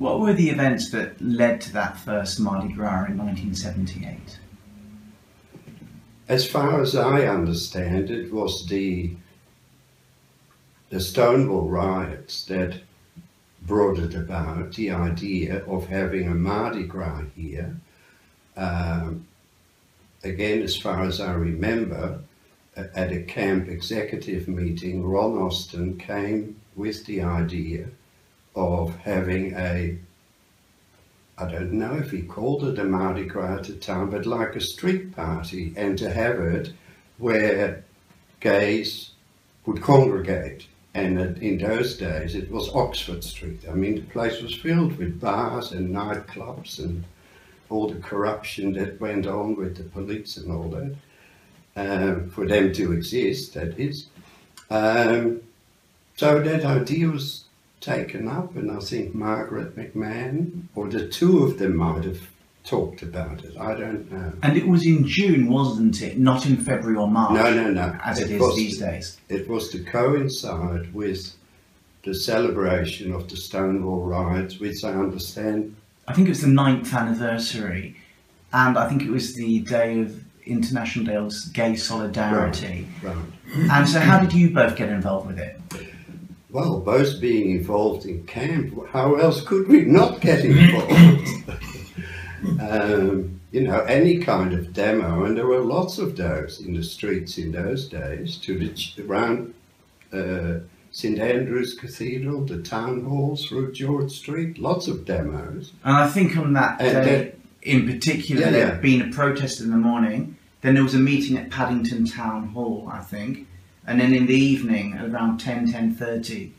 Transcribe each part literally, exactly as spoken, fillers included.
What were the events that led to that first Mardi Gras in nineteen seventy-eight? As far as I understand, it was the, the Stonewall riots that brought it about, the idea of having a Mardi Gras here. Um, again, as far as I remember, at a camp executive meeting, Ron Austin came with the idea of having a, I don't know if he called it a Mardi Gras at the time, but like a street party, and to have it where gays would congregate. And in those days it was Oxford Street. I mean, the place was filled with bars and nightclubs and all the corruption that went on with the police and all that. Um, for them to exist, that is. Um, so that idea was taken up, and I think Margaret McMahon, or the two of them, might have talked about it. I don't know. And it was in June, wasn't it? Not in February or March. No, no, no. As it, it is these to, days. It was to coincide with the celebration of the Stonewall riots, which I understand. I think it was the ninth anniversary, and I think it was the day of International Day of Gay Solidarity. Right, right. And so how did you both get involved with it? Well, both being involved in camp, how else could we not get involved? um, you know, any kind of demo, and there were lots of those in the streets in those days, to the, around uh, St Andrew's Cathedral, the town halls, through George Street, lots of demos. And I think on that and day that, in particular, yeah, there had yeah. been a protest in the morning, then there was a meeting at Paddington Town Hall, I think, and then in the evening at around ten, ten thirty,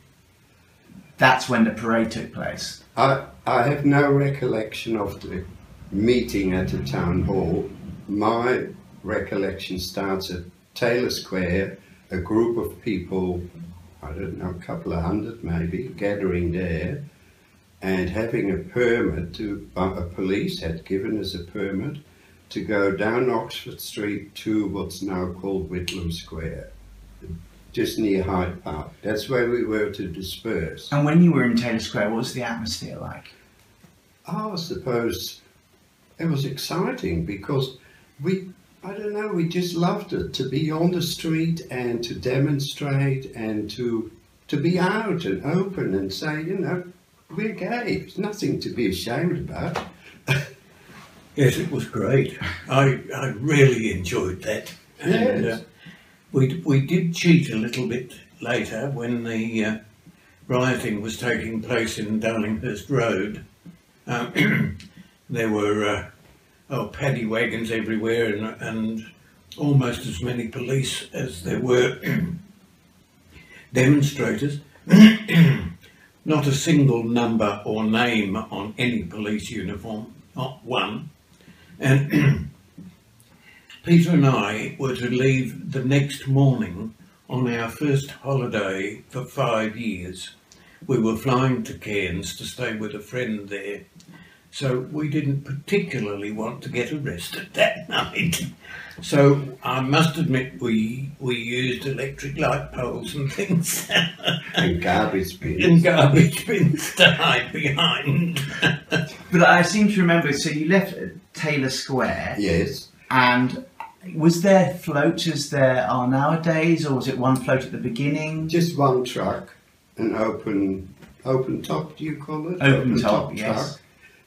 that's when the parade took place. I, I have no recollection of the meeting at the Town Hall. My recollection starts at Taylor Square, a group of people, I don't know, a couple of hundred maybe, gathering there, and having a permit to, uh, a police had given us a permit to go down Oxford Street to what's now called Whitlam Square, just near Hyde Park. That's where we were to disperse. And when you were in Taylor Square, what was the atmosphere like? I suppose it was exciting because we, I don't know, we just loved it, to be on the street and to demonstrate and to, to be out and open and say, you know, we're gay. There's nothing to be ashamed about. Yes, it was great. I, I really enjoyed that. And, yes. Uh, we, we did cheat a little bit later when the uh, rioting was taking place in Darlinghurst Road. Um, there were uh, oh, paddy wagons everywhere, and, and almost as many police as there were demonstrators. Not a single number or name on any police uniform, not one. And Peter and I were to leave the next morning on our first holiday for five years. We were flying to Cairns to stay with a friend there, so we didn't particularly want to get arrested that night. So I must admit we we used electric light poles and things. And garbage bins. And garbage bins to hide behind. But I seem to remember, so you left Taylor Square. Yes. And was there floats as there are nowadays, or was it one float at the beginning? Just one truck, an open, open top, do you call it? Open, open top, top, yes. Truck.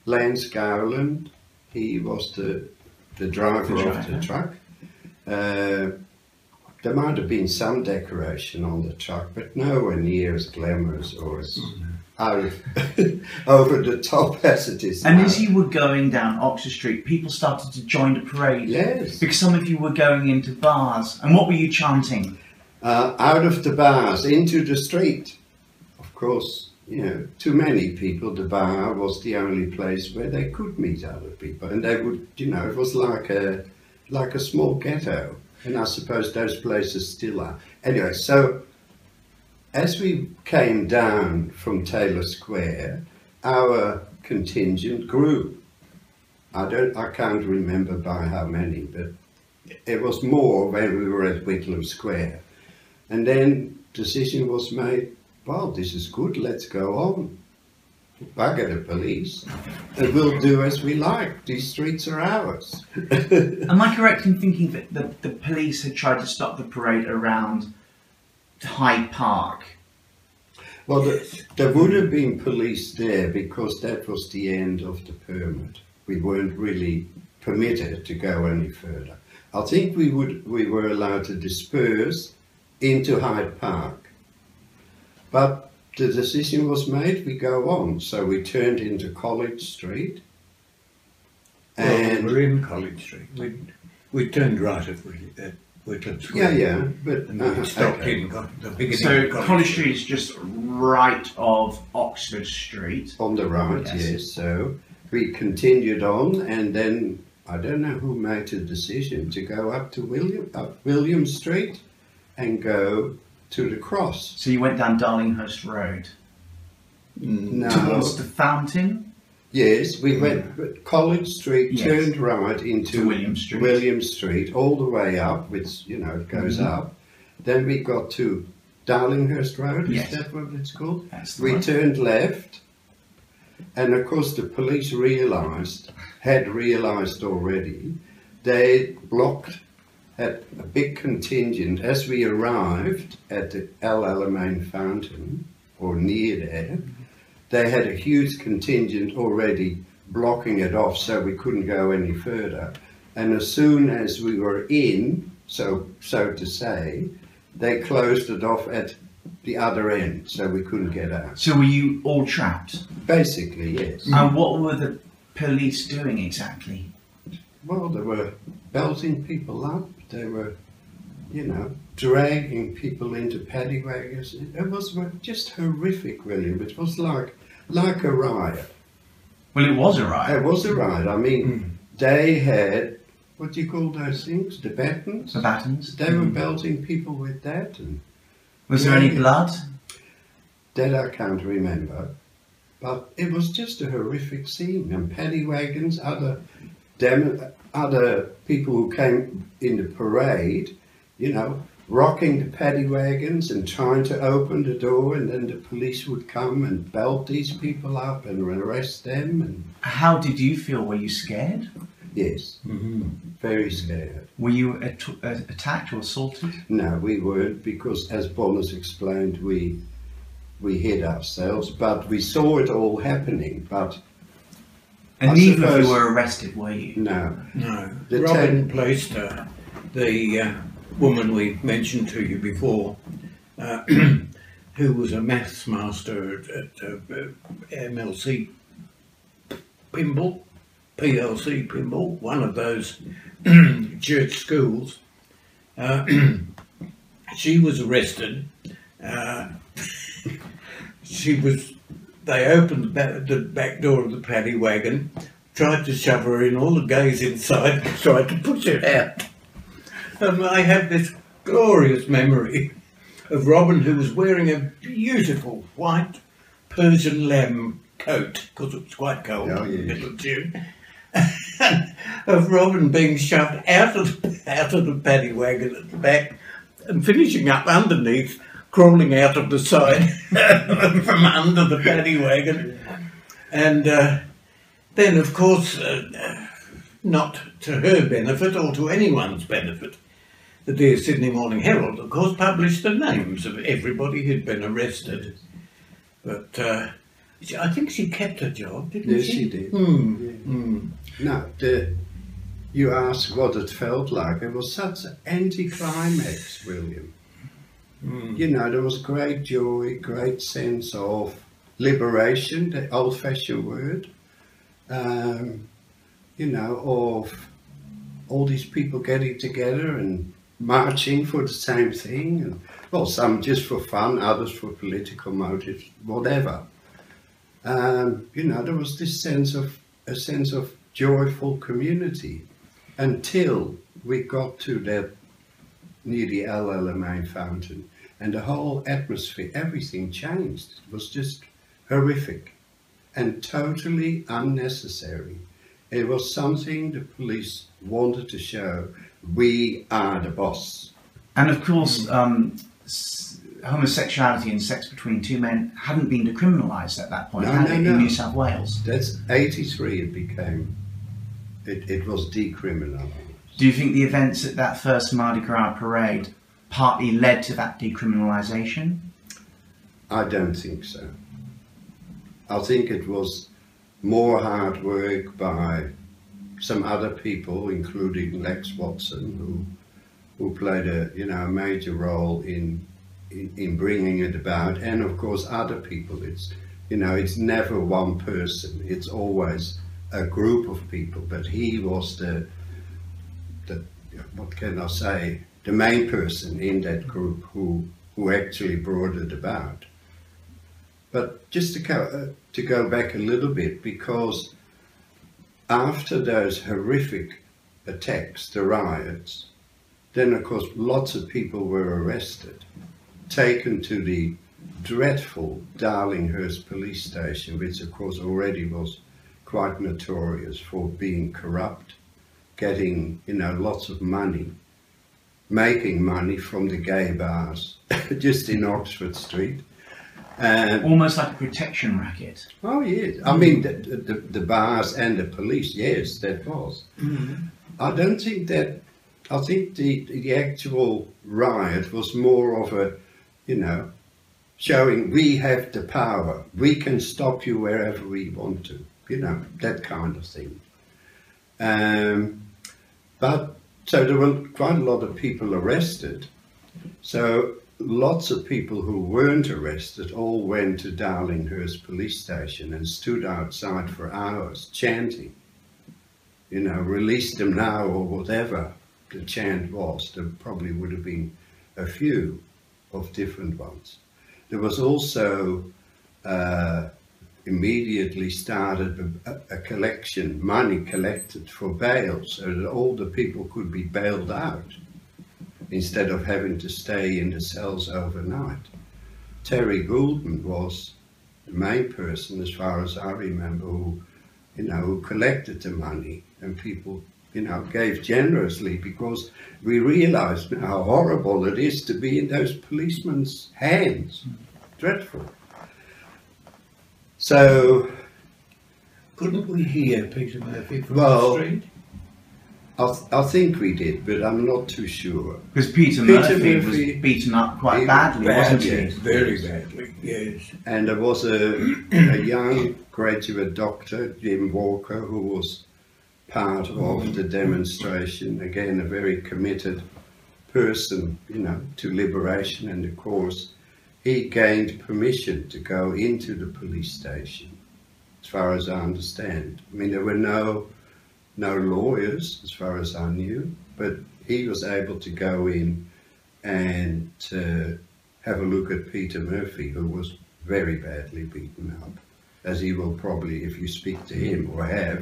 Lance Garland, he was the the driver the of the truck. Uh, there might have been some decoration on the truck, but nowhere near as glamorous or as out over the top as it is. And now, as you were going down Oxford Street, people started to join the parade. Yes. Because some of you were going into bars. And what were you chanting? Uh, out of the bars, into the street. Of course, you know, too many people, the bar was the only place where they could meet other people, and they would, you know, it was like a like a small ghetto, and I suppose those places still are. Anyway, so as we came down from Taylor Square, our contingent grew. I don't, I can't remember by how many, but it was more when we were at Whitlam Square, and then decision was made, well, this is good, let's go on. bugger the police, and we'll do as we like. These streets are ours. Am I correct in thinking that the, the police had tried to stop the parade around Hyde Park? Well, the, there would have been police there because that was the end of the permit. We weren't really permitted to go any further. I think we would we were allowed to disperse into Hyde Park, but the decision was made, we go on. So we turned into College Street. And well, we're in College Street. We, we turned right at Whitlam Square. Yeah, yeah. But, and uh, we stopped okay. in the beginning. So College, College Street is just right of Oxford Street. On the right, yes. yes. So we continued on, and then I don't know who made the decision to go up to William, up William Street and go to the cross. So you went down Darlinghurst Road? No. Towards the fountain? Yes, we went, but College Street yes. turned right into William Street. William Street, all the way up, which, you know, it goes mm-hmm. up. Then we got to Darlinghurst Road, yes. is that what it's called? That's the we one. Turned left, and of course the police realised, had realised already, they blocked had a big contingent. As we arrived at the El Alamein Fountain, or near there, they had a huge contingent already blocking it off so we couldn't go any further. And as soon as we were in, so, so to say, they closed it off at the other end so we couldn't get out. So were you all trapped? Basically, yes. And what were the police doing exactly? Well, they were belting people up. They were, you know, dragging people into paddy wagons. It was just horrific, William. It was like, like a riot. Well, it was a riot. It was a riot. I mean, mm. they had, what do you call those things? The batons? The batons. They mm. were belting people with that. And was there any blood? That I can't remember. But it was just a horrific scene. And paddy wagons, other... Dem other people who came in the parade, you know, rocking the paddy wagons and trying to open the door, and then the police would come and belt these people up and arrest them. And how did you feel? Were you scared? Yes, mm-hmm. very scared. Were you at attacked or assaulted? No, we weren't, because as Bonner's explained, we we hid ourselves, but we saw it all happening. But and neither of you were arrested, were you? No. No. The Robert Plaster, the uh, woman we mentioned to you before, uh, who was a maths master at, at uh, M L C Pymble, P L C Pymble, one of those church schools, uh, she was arrested. Uh, she was... They opened the back, the back door of the paddy wagon, tried to shove her in, all the gays inside tried to push her out. And I have this glorious memory of Robin, who was wearing a beautiful white Persian lamb coat, because it was quite cold oh, in the middle of June, of Robin being shoved out of, the, out of the paddy wagon at the back and finishing up underneath, crawling out of the side from under the paddy wagon. And uh, then, of course, uh, not to her benefit or to anyone's benefit, the dear Sydney Morning Herald, of course, published the names of everybody who'd been arrested. But uh, I think she kept her job, didn't yes, she? Yes, she did. Mm. Yeah. Mm. No, the, you asked what it felt like. It was such an anticlimax, William. Mm. You know, there was great joy, great sense of liberation, the old-fashioned word, um, you know, of all these people getting together and marching for the same thing. And, well, some just for fun, others for political motives, whatever. Um, you know, there was this sense of, a sense of joyful community until we got to that near the El Alamein Fountain. And the whole atmosphere, everything changed. It was just horrific and totally unnecessary. It was something the police wanted to show, we are the boss. And of course, um, homosexuality and sex between two men hadn't been decriminalised at that point, no, had no, it, in no. New South Wales. That's eighty-three it became. It, it was decriminalised. Do you think the events at that first Mardi Gras parade partly led to that decriminalisation? I don't think so. I think it was more hard work by some other people, including Lex Watson, who who played a you know a major role in, in in bringing it about, and of course other people. It's you know it's never one person. It's always a group of people. But he was the the what can I say the main person in that group who who actually brought it about. But just to go, uh, to go back a little bit, because after those horrific attacks, the riots, then of course lots of people were arrested, taken to the dreadful Darlinghurst police station, which of course already was quite notorious for being corrupt, getting you know lots of money, making money from the gay bars just in Oxford Street. Um, Almost like a protection racket. Oh yes, I mean the, the, the bars and the police, yes, that was. Mm-hmm. I don't think that, I think the, the actual riot was more of a, you know, showing we have the power, we can stop you wherever we want to, you know, that kind of thing. Um, but, so there were quite a lot of people arrested. So lots of people who weren't arrested all went to Darlinghurst police station and stood outside for hours chanting, you know, release them now or whatever the chant was. There probably would have been a few of different ones. There was also uh, immediately started a, a collection, money collected for bail so that all the people could be bailed out, instead of having to stay in the cells overnight. Terry Gouldman was the main person, as far as I remember, who, you know, who collected the money, and people, you know, gave generously, because we realised how horrible it is to be in those policemen's hands. Dreadful. So... Couldn't we hear Peter Murphy from well, the street? I, th I think we did, but I'm not too sure. Because Peter, Peter Murphy, Murphy was beaten up quite badly, badly, wasn't he? Very badly, yes. And there was a, a young graduate doctor, Jim Walker, who was part of the demonstration. Again, a very committed person, you know, to liberation and the cause. He gained permission to go into the police station, as far as I understand. I mean, there were no... no lawyers, as far as I knew, but he was able to go in and uh, have a look at Peter Murphy, who was very badly beaten up, as he will probably, if you speak to him or have,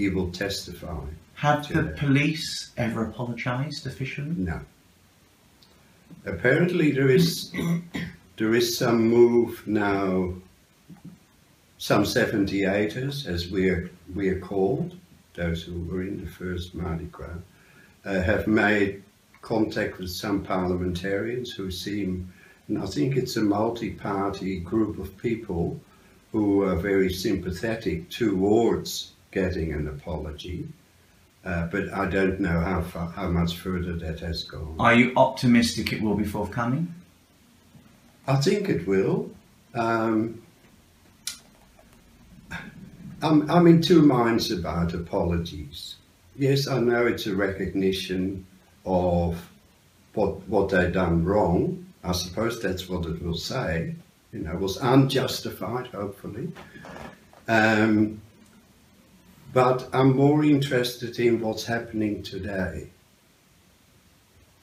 he will testify. Had the that. police ever apologised officially? No. Apparently there is, there is some move now, some seventy-eighters, as we are, we are called, those who were in the first Mardi Gras, uh, have made contact with some parliamentarians who seem, and I think it's a multi-party group of people who are very sympathetic towards getting an apology, uh, but I don't know how far, how much further that has gone. Are you optimistic it will be forthcoming? I think it will. Um, I'm, I'm in two minds about apologies. Yes, I know it's a recognition of what what they've done wrong. I suppose that's what it will say. You know, it was unjustified, hopefully. Um, but I'm more interested in what's happening today.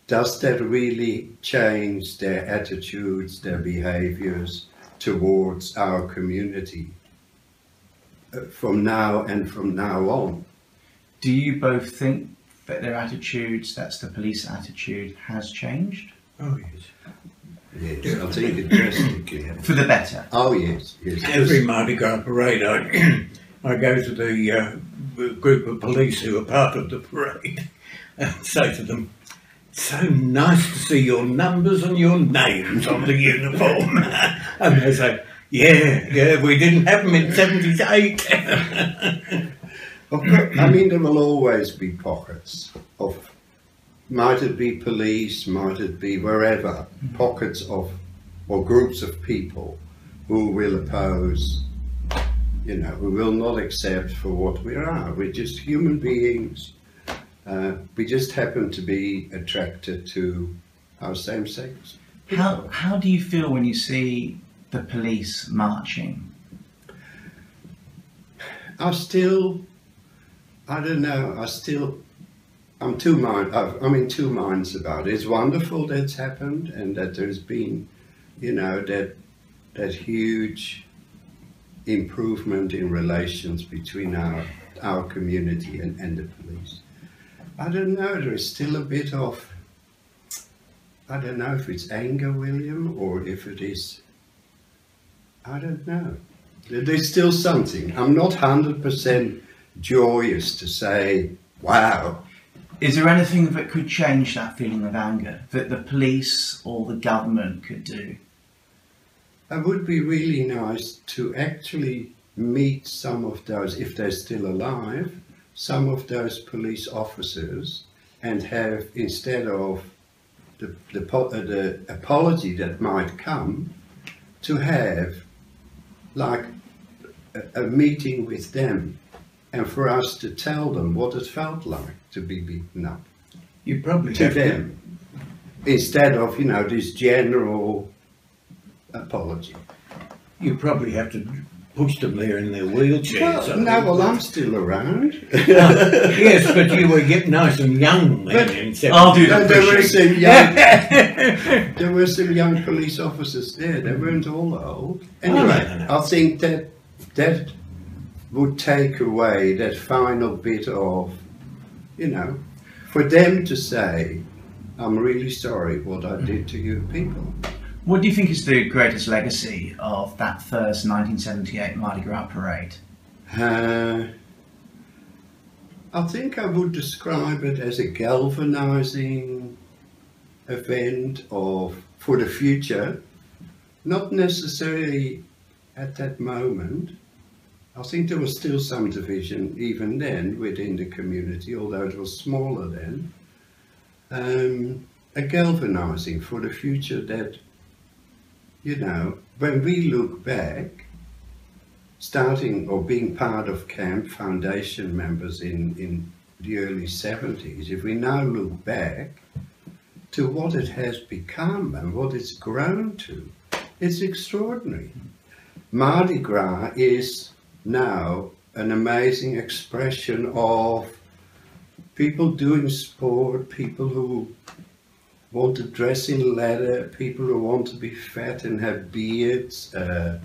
Does that really change their attitudes, their behaviours towards our community? From now and from now on. Do you both think that their attitudes, that's the police attitude, has changed? Oh yes. Yes, I think it drastically. For the better? Oh yes, yes. Every Mardi Gras parade I, I go to the uh, group of police who are part of the parade and say to them, so nice to see your numbers and your names on the uniform. And they say, yeah, yeah, we didn't have them in seventy-eight. I mean, there will always be pockets of, might it be police, might it be wherever, pockets of, or groups of people who will oppose, you know, who will not accept for what we are. We're just human beings. Uh, we just happen to be attracted to our same sex. How, how do you feel when you see the police marching? I still, I don't know, I still, I'm, two mind, I'm in two minds about it. It's wonderful that's happened and that there's been, you know, that, that huge improvement in relations between our, our community and, and the police. I don't know, there is still a bit of, I don't know if it's anger, William, or if it is, I don't know. There's still something. I'm not one hundred percent joyous to say, wow. Is there anything that could change that feeling of anger that the police or the government could do? It would be really nice to actually meet some of those, if they're still alive, some of those police officers, and have, instead of the, the, the apology that might come, to have like a, a meeting with them and for us to tell them what it felt like to be beaten up. You probably to have them, to. Instead of, you know, this general apology. You probably have to push them there in their wheelchairs. Well, no, well, I'm still around. No, yes, but you were getting nice and young then. In I'll do that. There were some young. There were some young police officers there. They weren't all old. Anyway, oh, no, no, no. I think that that would take away that final bit of, you know, for them to say, "I'm really sorry what I did to you people." What do you think is the greatest legacy of that first nineteen seventy-eight Mardi Gras parade? Uh, I think I would describe it as a galvanising event of, for the future, not necessarily at that moment. I think there was still some division even then within the community, although it was smaller then. Um, a galvanising for the future that, you know, when we look back, starting or being part of Camp Foundation members in, in the early seventies, if we now look back to what it has become and what it's grown to, it's extraordinary. Mardi Gras is now an amazing expression of people doing sport, people who want to dress in leather, people who want to be fat and have beards, uh,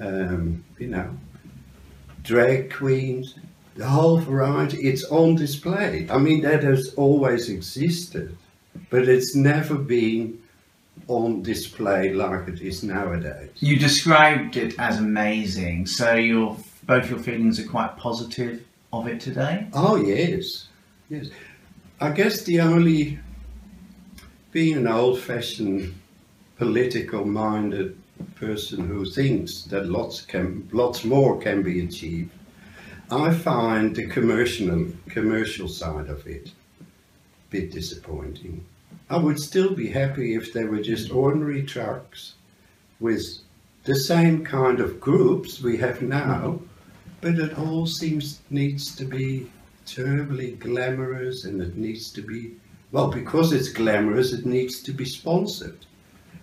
um, you know, drag queens, the whole variety, it's on display. I mean, that has always existed, but it's never been on display like it is nowadays. You described it as amazing, so your, both your feelings are quite positive of it today? Oh, yes, yes. I guess the only, being an old-fashioned, political-minded person who thinks that lots can, lots more can be achieved, I find the commercial, commercial side of it a bit disappointing. I would still be happy if they were just ordinary trucks with the same kind of groups we have now, but it all seems needs to be terribly glamorous, and it needs to be, well, because it's glamorous, it needs to be sponsored.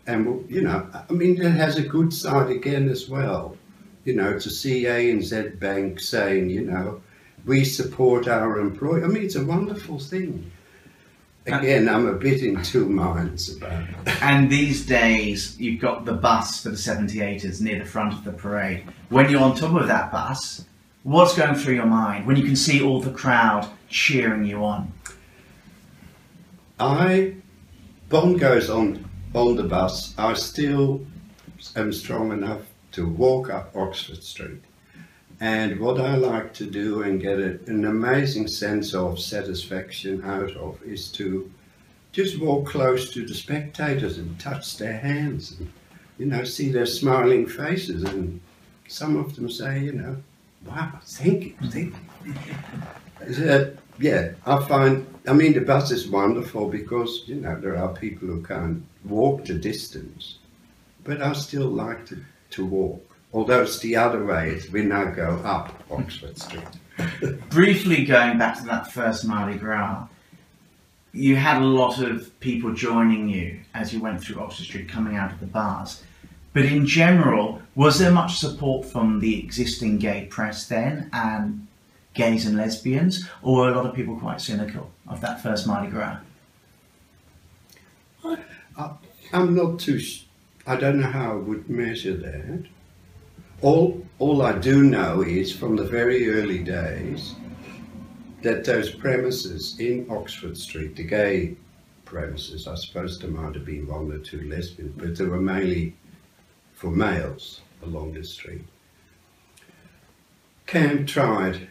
And, you know, I mean, it has a good side again as well. You know, to see A N Z Bank saying, you know, we support our employee. I mean, it's a wonderful thing. Again, I'm a bit in two minds about it. And these days, you've got the bus for the seventy-eighters near the front of the parade. When you're on top of that bus, what's going through your mind when you can see all the crowd cheering you on? I, Bond goes on, on the bus, I still am strong enough to walk up Oxford Street. And what I like to do and get a, an amazing sense of satisfaction out of is to just walk close to the spectators and touch their hands and, you know, see their smiling faces, and some of them say, you know, wow, thank you, thank you. So, yeah, I find, I mean, the bus is wonderful because, you know, there are people who can't walk the distance, but I still like to, to walk. Although it's the other way, it's we now go up Oxford Street. Briefly going back to that first Mardi Gras, you had a lot of people joining you as you went through Oxford Street coming out of the bars. But in general, was there much support from the existing gay press then and gays and lesbians, or were a lot of people quite cynical of that first Mardi Gras? I, I, I'm not too, I don't know how I would measure that. All, all I do know is from the very early days that those premises in Oxford Street, the gay premises, I suppose there might have been one or two lesbians, but they were mainly for males along the street. Camp tried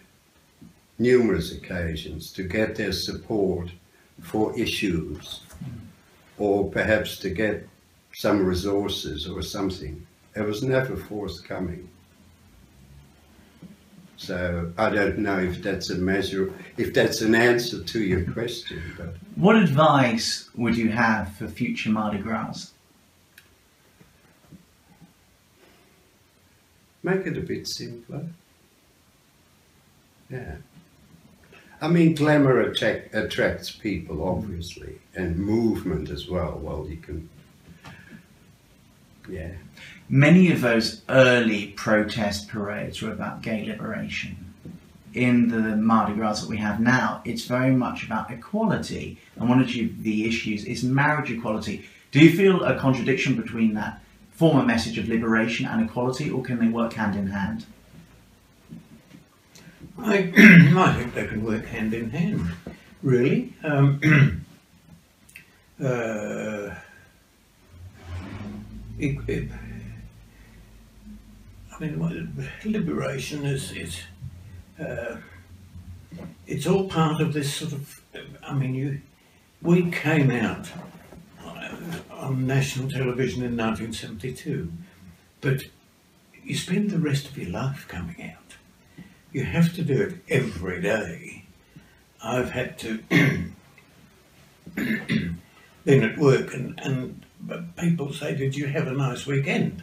numerous occasions to get their support for issues or perhaps to get some resources or something. It was never forthcoming. So I don't know if that's a measure, if that's an answer to your question. But what advice would you have for future Mardi Gras? Make it a bit simpler. Yeah. I mean, glamour attract, attracts people, obviously, and movement as well. Well, you can, yeah. Many of those early protest parades were about gay liberation. In the Mardi Gras that we have now, it's very much about equality. And one of the issues is marriage equality. Do you feel a contradiction between that former message of liberation and equality, or can they work hand in hand? I, I think they can work hand in hand, really. Um, uh, it, it, I mean, liberation is, is uh, it's all part of this sort of, I mean, you, we came out on national television in nineteen seventy-two, but you spend the rest of your life coming out. You have to do it every day. I've had to then at work, and, and but people say, did you have a nice weekend?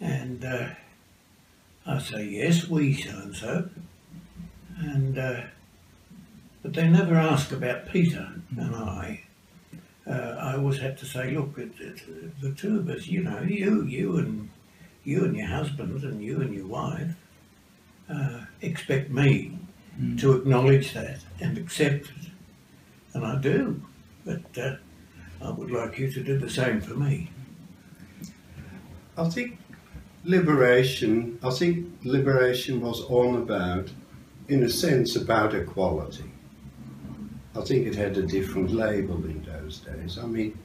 And uh, I say, yes, we so-and-so. And, uh, but they never ask about Peter and I. Uh, I always had to say, look, it, it, the two of us, you know, you, you and you and your husband and you and your wife, uh, expect me mm. to acknowledge that and accept it. And I do, but uh, I would like you to do the same for me. I think liberation, I think liberation was all about, in a sense, about equality. I think it had a different label in those days. I mean,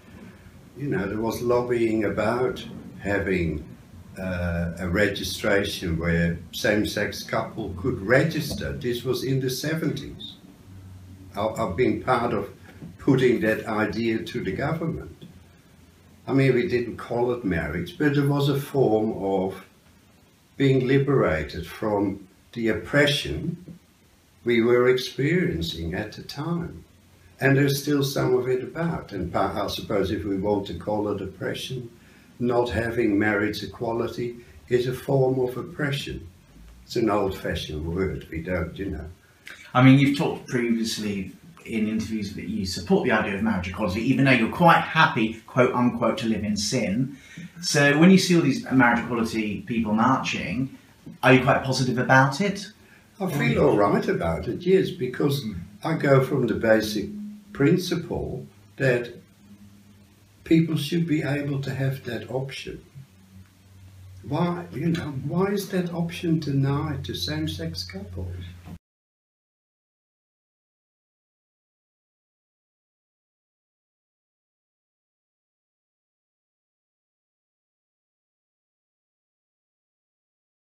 you know, there was lobbying about having uh, a registration where same-sex couple could register. This was in the seventies. I, I've been part of putting that idea to the government. I mean, we didn't call it marriage, but it was a form of being liberated from the oppression we were experiencing at the time. And there's still some of it about. And I suppose if we want to call it oppression, not having marriage equality is a form of oppression. It's an old-fashioned word, we don't, you know. I mean, you've talked previously in interviews that you support the idea of marriage equality, even though you're quite happy, quote unquote, to live in sin. So when you see all these marriage equality people marching, are you quite positive about it? I feel all right about it, yes, because I go from the basic principle that people should be able to have that option. Why, you know, why is that option denied to same-sex couples?